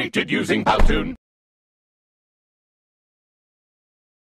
created using Powtoon.